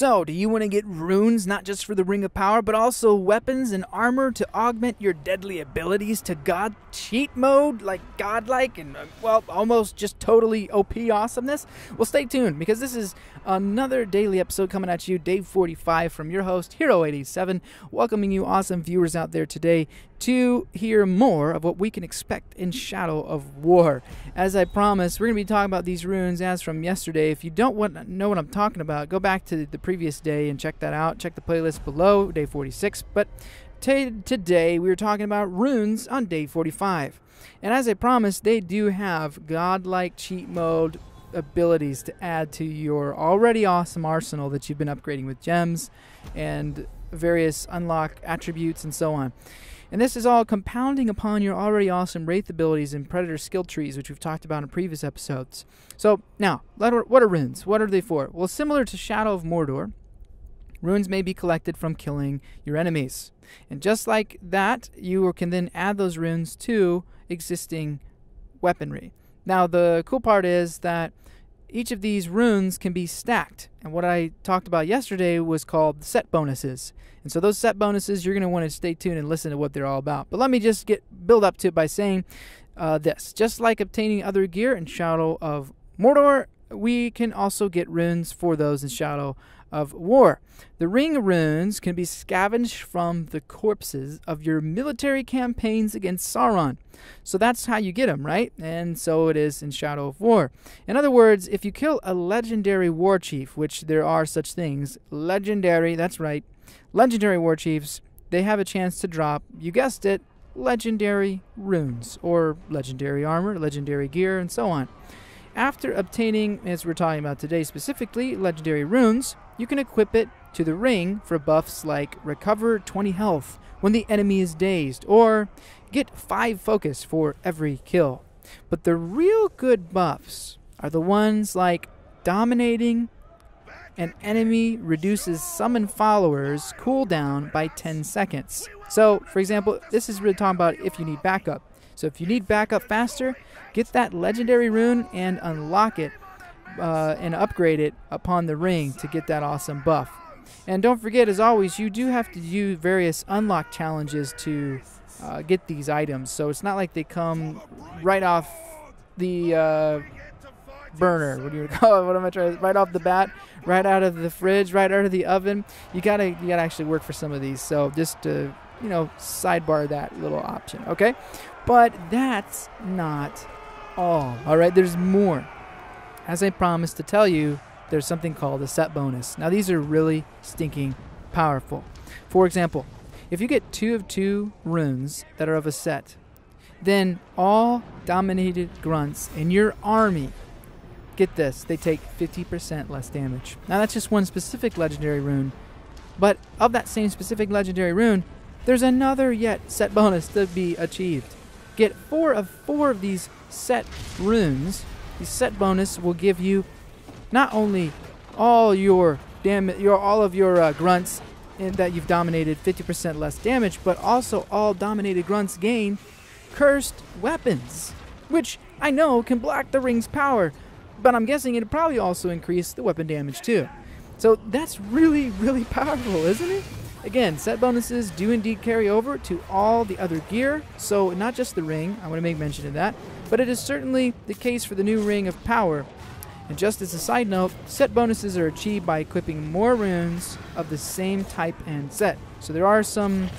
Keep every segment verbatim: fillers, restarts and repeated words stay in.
So, do you want to get runes not just for the Ring of Power, but also weapons and armor to augment your deadly abilities to god cheat mode, like godlike and, uh, well, almost just totally O P awesomeness? Well, stay tuned, because this is another daily episode coming at you, day forty-five, from your host, Hero eighty-seven, welcoming you awesome viewers out there today to hear more of what we can expect in Shadow of War. As I promised, we're going to be talking about these runes as from yesterday. If you don't want to know what I'm talking about, go back to the previous day and check that out. Check the playlist below, day forty-six. But today, we were talking about runes on day forty-five. And as I promised, they do have godlike cheat mode abilities to add to your already awesome arsenal that you've been upgrading with gems and various unlock attributes and so on. And this is all compounding upon your already awesome Wraith abilities and Predator skill trees, which we've talked about in previous episodes. So now, what are runes? What are they for? Well, similar to Shadow of Mordor, runes may be collected from killing your enemies. And just like that, you can then add those runes to existing weaponry. Now, the cool part is that each of these runes can be stacked, and what I talked about yesterday was called set bonuses. And so those set bonuses, you're going to want to stay tuned and listen to what they're all about. But let me just get build up to it by saying uh, this. Just like obtaining other gear in Shadow of Mordor, we can also get runes for those in Shadow of War. The ring runes can be scavenged from the corpses of your military campaigns against Sauron. So that's how you get them, right? And so it is in Shadow of War. In other words, if you kill a legendary war chief, which there are such things, legendary, that's right, legendary war chiefs, they have a chance to drop, you guessed it, legendary runes, or legendary armor, legendary gear, and so on. After obtaining, as we're talking about today specifically, legendary runes, you can equip it to the ring for buffs like recover twenty health when the enemy is dazed, or get five focus for every kill. But the real good buffs are the ones like dominating an enemy reduces summon followers cooldown by ten seconds. So, for example, this is really talking about if you need backup. So if you need backup faster, get that legendary rune and unlock it uh, and upgrade it upon the ring to get that awesome buff. And don't forget, as always, you do have to do various unlock challenges to uh, get these items. So it's not like they come right off the uh, burner. What do you call it? What am I trying? Right off the bat, right out of the fridge, right out of the oven. You gotta, you gotta actually work for some of these. So just to, you know, sidebar that little option, okay? But that's not all. All right, there's more. As I promised to tell you, there's something called a set bonus. Now, these are really stinking powerful. For example, if you get two of two runes that are of a set, then all dominated grunts in your army, get this, they take fifty percent less damage. Now, that's just one specific legendary rune, but of that same specific legendary rune, there's another yet set bonus to be achieved. Get four of four of these set runes. The set bonus will give you not only all your damage, your all of your uh, grunts in that you've dominated fifty percent less damage, but also all dominated grunts gain cursed weapons, which I know can block the ring's power, but I'm guessing it'll probably also increase the weapon damage too. So that's really, really powerful, isn't it? Again, set bonuses do indeed carry over to all the other gear, so not just the ring, I want to make mention of that, but it is certainly the case for the new Ring of Power. And just as a side note, set bonuses are achieved by equipping more runes of the same type and set. So there are some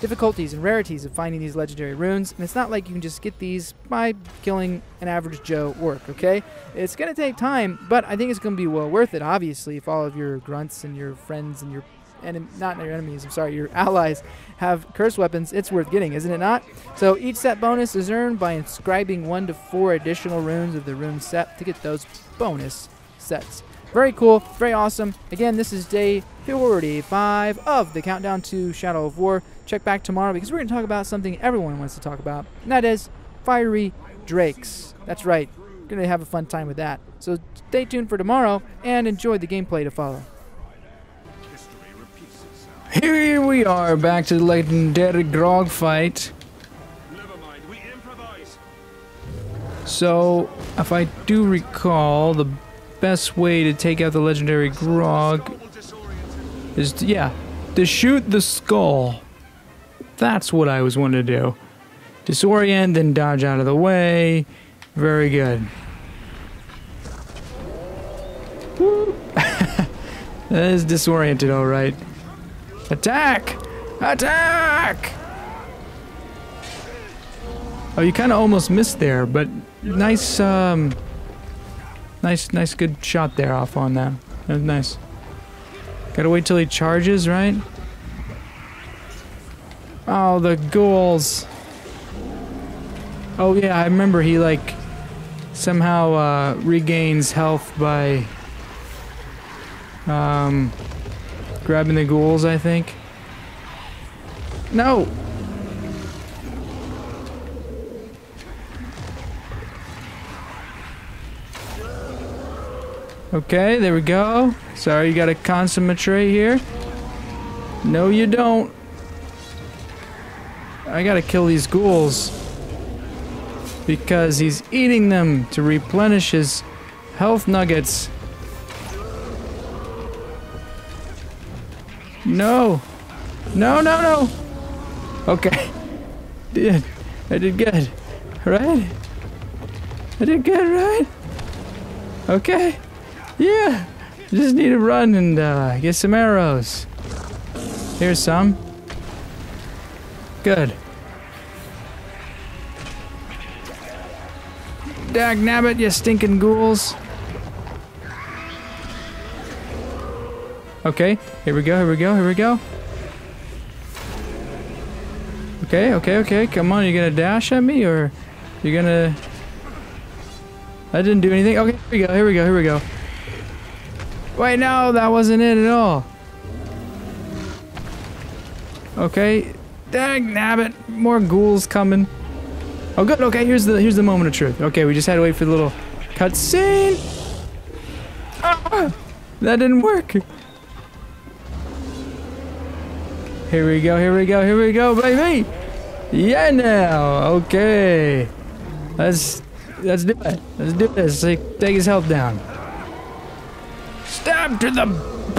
difficulties and rarities of finding these legendary runes, and it's not like you can just get these by killing an average Joe orc, okay? It's going to take time, but I think it's going to be well worth it, obviously, if all of your grunts and your friends and your and not your enemies, I'm sorry, your allies have curse weapons, it's worth getting, isn't it not? So each set bonus is earned by inscribing one to four additional runes of the rune set to get those bonus sets. Very cool, very awesome. Again, this is day forty-five of the Countdown to Shadow of War. Check back tomorrow because we're going to talk about something everyone wants to talk about, and that is fiery drakes. That's right, we're going to have a fun time with that. So stay tuned for tomorrow and enjoy the gameplay to follow. Here we are, back to the legendary grog fight. Never mind, we improvise. So, if I do recall, the best way to take out the legendary grog Is to, yeah, to shoot the skull. That's what I was wanting to do. Disorient, then dodge out of the way. Very good. That is disoriented, all right. Attack! Attack! Oh, you kind of almost missed there, but nice, um... Nice, nice good shot there off on that. That was nice. Gotta wait till he charges, right? Oh, the ghouls. Oh yeah, I remember he like somehow uh, regains health by um, grabbing the ghouls, I think. No! Okay, there we go. Sorry, you got a consommé here. No, you don't. I gotta kill these ghouls because he's eating them to replenish his health nuggets. No. No, no, no. Okay. Did. I did good. Right? I did good, right? Okay. Yeah, just need to run and uh, get some arrows. Here's some. Good. Dag nabbit, you stinking ghouls. Okay, here we go, here we go, here we go. Okay, okay, okay, come on, you gonna dash at me or you're gonna... I didn't do anything. Okay, here we go, here we go, here we go. Wait, no, that wasn't it at all. Okay. Dang nabbit. More ghouls coming. Oh good, okay, here's the here's the moment of truth. Okay, we just had to wait for the little cutscene. Ah, that didn't work. Here we go, here we go, here we go, baby! Yeah now! Okay. Let's let's do it. Let's do this. Take his health down. Stab to the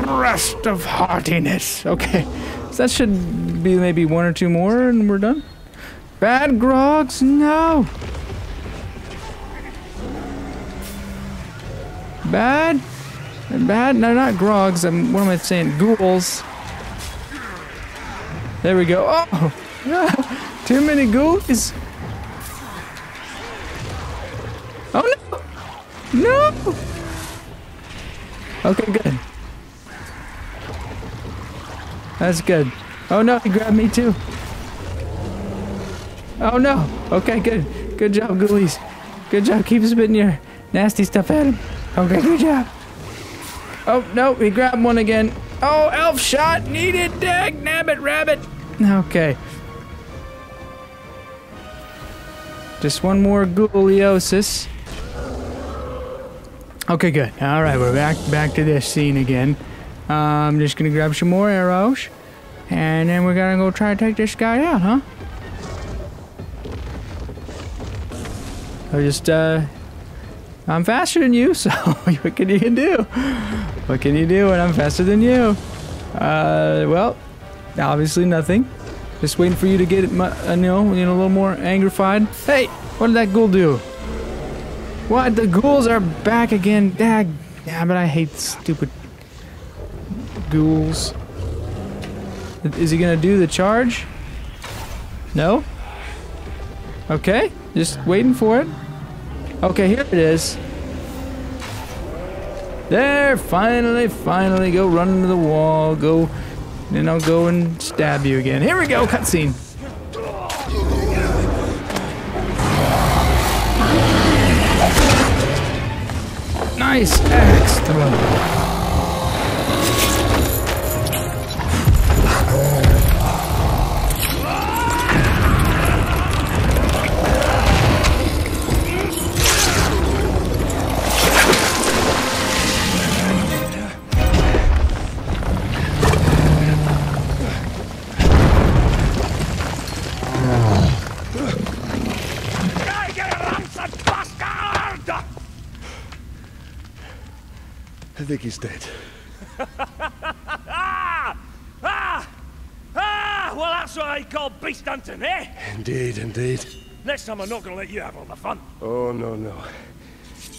breast of heartiness. Okay, so that should be maybe one or two more and we're done. Bad grogs, no. Bad? Bad? No, not grogs. I'm, what am I saying? Ghouls. There we go. Oh! Too many ghouls. Oh no! No! Okay, good. That's good. Oh no, he grabbed me too. Oh no. Okay, good. Good job, ghoulies. Good job. Keep spitting your nasty stuff at him. Okay, good job. Oh no, he grabbed one again. Oh, elf shot needed. Dag nabbit rabbit. Okay. Just one more ghouliosis. Okay, good. All right, we're back back to this scene again. Uh, I'm just gonna grab some more arrows, and then we're gonna go try to take this guy out, huh? I just uh, I'm faster than you, so what can you do? What can you do when I'm faster than you? Uh, well, obviously nothing. Just waiting for you to get, my, uh, you know, you know, a little more angrified. Hey, what did that ghoul do? What? The ghouls are back again. Dag. Yeah, but I hate stupid ghouls. Is he gonna do the charge? No? Okay. Just waiting for it. Okay, here it is. There. Finally, finally. Go run into the wall. Go. Then I'll go and stab you again. Here we go. Cutscene. Nice axe throw. I think he's dead. That's what I call beast hunting, eh? Indeed, indeed. Next time I'm not gonna let you have all the fun. Oh, no, no.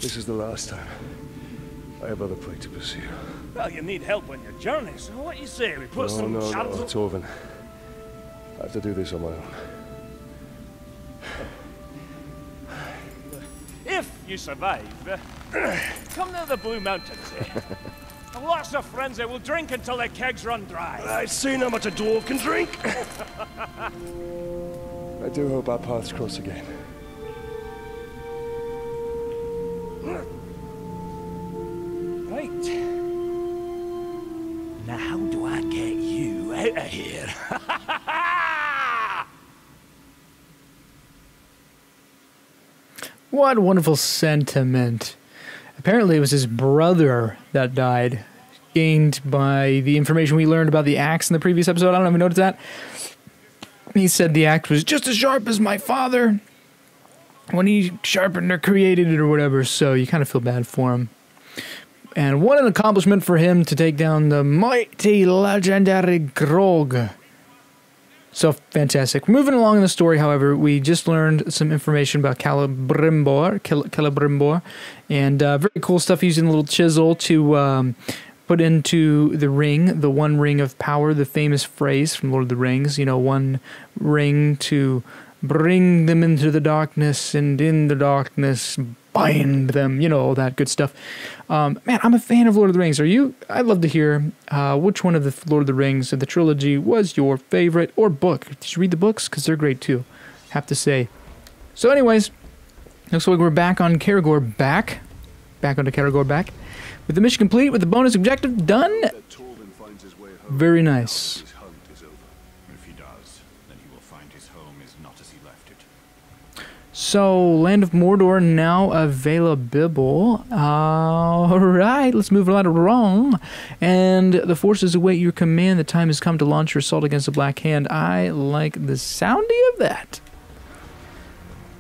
This is the last time. I have other prey to pursue. Well, you need help on your journey, so what do you say? We put no, some... No, no, no, Torvin. I have to do this on my own. If you survive, uh, come to the Blue Mountains, eh? Lots of friends that will drink until their kegs run dry. I've seen how much a dwarf can drink. I do hope our paths cross again. Right. Now how do I get you out of here? What wonderful sentiment. Apparently it was his brother that died, gained by the information we learned about the axe in the previous episode. I don't even notice that. He said the axe was just as sharp as my father when he sharpened or created it or whatever, so you kind of feel bad for him. And what an accomplishment for him to take down the mighty legendary Grog. So fantastic. Moving along in the story, however, we just learned some information about Celebrimbor, Celebrimbor, and uh, very cool stuff using a little chisel to um, put into the ring, the one ring of power, the famous phrase from Lord of the Rings, you know, one ring to bring them into the darkness, and in the darkness bind them, you know, all that good stuff. Um, man, I'm a fan of Lord of the Rings. Are you? I'd love to hear uh, which one of the Lord of the Rings of the trilogy was your favorite, or book. Did you read the books? Because they're great too, have to say. So anyways, looks like we're back on Caragor back. Back onto Caragor back. With the mission complete, with the bonus objective done. Very nice. So, Land of Mordor now available. Alright, let's move right along. And the forces await your command. The time has come to launch your assault against the Black Hand. I like the soundy of that.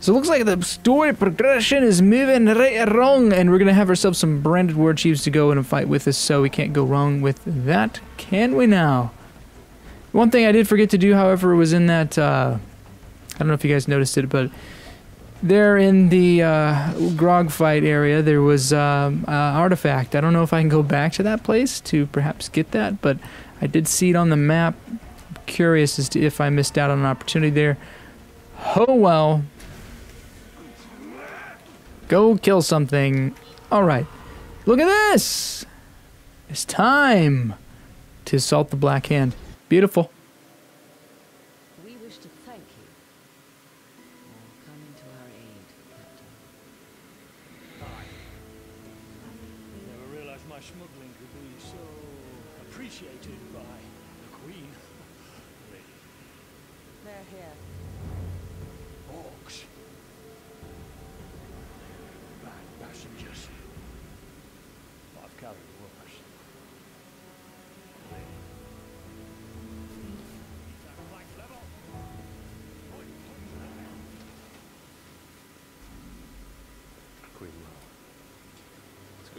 So it looks like the story progression is moving right along. And we're going to have ourselves some branded war chiefs to go in and fight with us. So we can't go wrong with that, can we now? One thing I did forget to do, however, was in that... Uh, I don't know if you guys noticed it, but... There in the uh, Grog fight area, there was um, an artifact. I don't know if I can go back to that place to perhaps get that, but I did see it on the map. I'm curious as to if I missed out on an opportunity there. Oh well. Go kill something. Alright. Look at this! It's time to assault the Black Hand. Beautiful.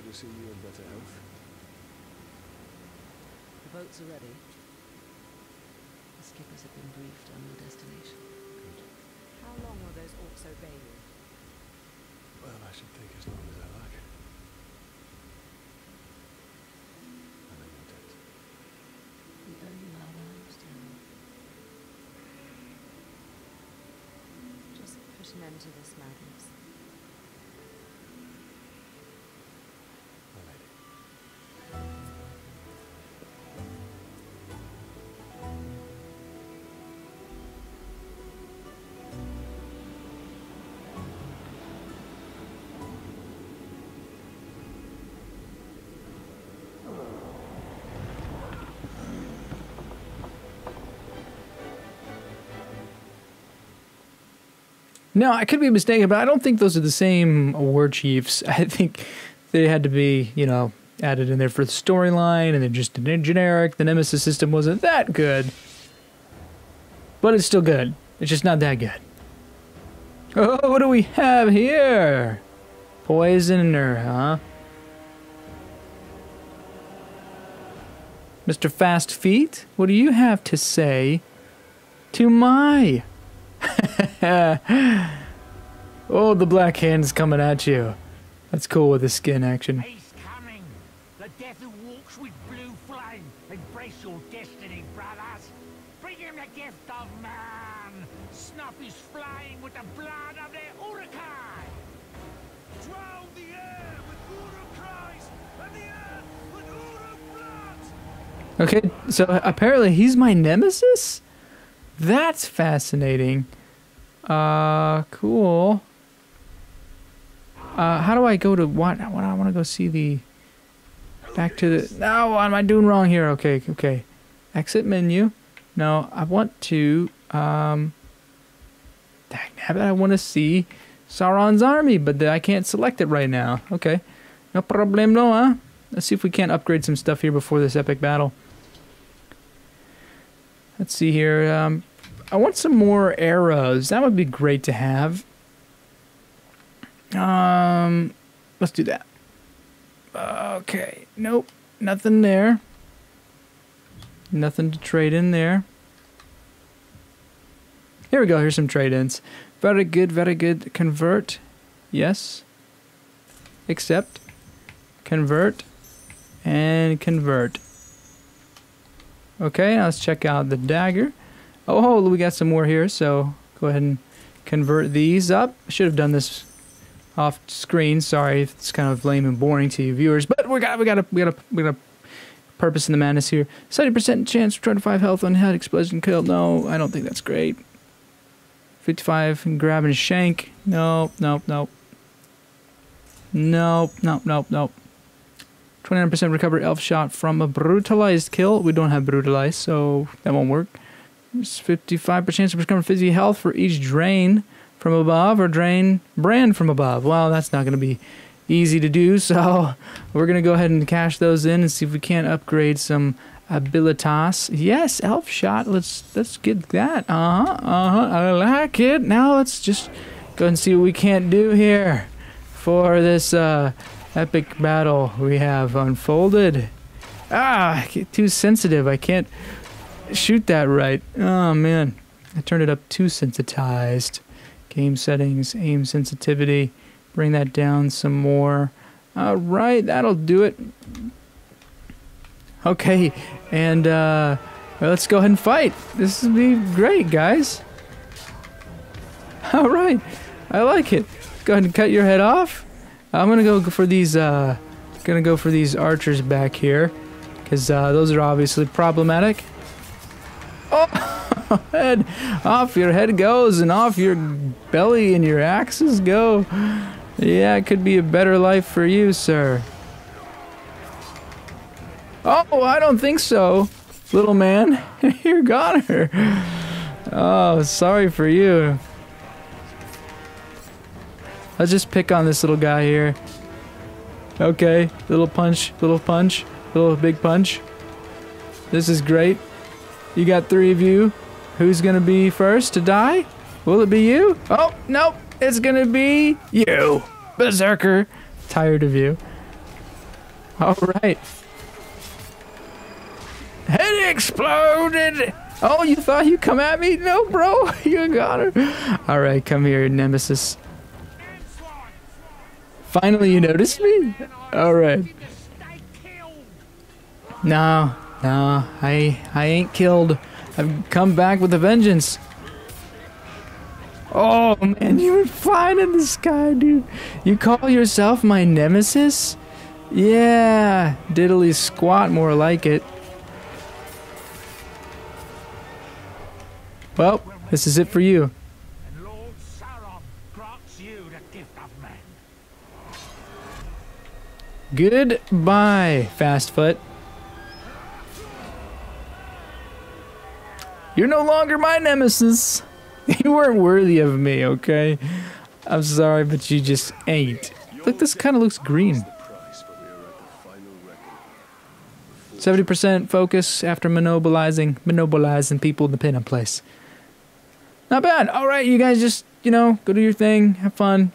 To see you in better health. The boats are ready. The skippers have been briefed on your destination. Good. How long will those orcs obey you? Well, I should take as long as I like. And I want it. We owe you our lives, darling. Just put an end to this madness. No, I could be mistaken, but I don't think those are the same war chiefs. I think they had to be, you know, added in there for the storyline, and they're just generic. The Nemesis system wasn't that good, but it's still good. It's just not that good. Oh, what do we have here? Poisoner, huh? Mister Fast Feet, what do you have to say to my... Oh, the black hand's coming at you. That's cool with the skin action. He's coming. The death who walks with blue flame. Embrace your destiny, brothers. Bring him the gift of man. Snuff his flame with the blood of their Uruk-hai. Drown the air with Uruk-hais and the earth with Uruk-blood. Okay, so apparently he's my nemesis? That's fascinating. Uh, cool. Uh, how do I go to what? What I want to go see the. Back to the. No, what am I doing wrong here? Okay, okay. Exit menu. No, I want to. Um. Dang nabbit, I want to see Sauron's army, but I can't select it right now. Okay. No problem, no, huh? Let's see if we can't upgrade some stuff here before this epic battle. Let's see here. Um, I want some more arrows. That would be great to have. Um, let's do that. Okay. Nope. Nothing there. Nothing to trade in there. Here we go. Here's some trade-ins. Very good. Very good. Convert. Yes. Accept. Convert. And convert. Okay, now let's check out the dagger. Oh, we got some more here, so go ahead and convert these up. I should have done this off screen. Sorry if it's kind of lame and boring to you viewers, but we got we got a we got a we got a purpose in the madness here. seventy percent chance for twenty-five health on head explosion kill. No, I don't think that's great. fifty-five and grabbing a shank. Nope, nope, nope. Nope, nope, nope, nope. twenty-nine percent recover elf shot from a brutalized kill. We don't have brutalized, so that won't work. It's fifty-five percent chance of recovering fizzy health for each drain from above or drain brand from above. Well, that's not going to be easy to do, so we're going to go ahead and cash those in and see if we can't upgrade some abilitas. Yes, elf shot. Let's let's get that. Uh-huh, uh-huh. I like it. Now let's just go ahead and see what we can't do here for this... uh epic battle we have unfolded. Ah, I get too sensitive. I can't shoot that right. Oh man, I turned it up too sensitized. Game settings, aim sensitivity. Bring that down some more. All right, that'll do it. Okay, and uh, well, let's go ahead and fight. This will be great, guys. All right, I like it. Go ahead and cut your head off. I'm gonna go for these. Uh, gonna go for these archers back here, because uh, those are obviously problematic. Oh, head off your head goes, and off your belly and your axes go. Yeah, it could be a better life for you, sir. Oh, I don't think so, little man. You're gone her. Oh, sorry for you. Let's just pick on this little guy here. Okay, little punch, little punch, little big punch. This is great. You got three of you. Who's gonna be first to die? Will it be you? Oh, nope, it's gonna be you. Berserker. Tired of you. All right. Head exploded! Oh, you thought you'd come at me? No, bro, you got her. All right, come here, nemesis. Finally, you noticed me? Alright. No, no, I I ain't killed. I've come back with a vengeance. Oh man, you were flying in the sky, dude. You call yourself my nemesis? Yeah, diddly squat, more like it. Well, this is it for you. Goodbye, Fastfoot. You're no longer my nemesis. You weren't worthy of me, okay? I'm sorry, but you just ain't. Look, this kind of looks green. seventy percent focus after monopolizing, monopolizing people in the pin in place. Not bad. All right, you guys just, you know, go do your thing. Have fun.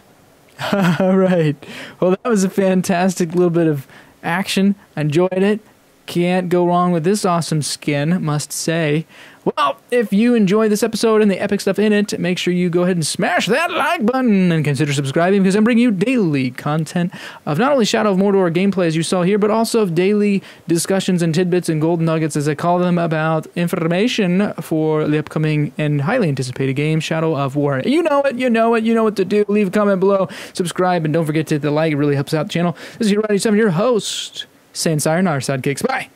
All right. Well, that was a fantastic little bit of action. I enjoyed it. Can't go wrong with this awesome skin, must say. Well, if you enjoy this episode and the epic stuff in it, make sure you go ahead and smash that like button and consider subscribing, because I'm bringing you daily content of not only Shadow of Mordor gameplay, as you saw here, but also of daily discussions and tidbits and gold nuggets, as I call them, about information for the upcoming and highly anticipated game, Shadow of War. You know it, you know it, you know what to do. Leave a comment below, subscribe, and don't forget to hit the like. It really helps out the channel. This is Hero eighty-seven, your host, saying sayonara, sidekicks. Bye!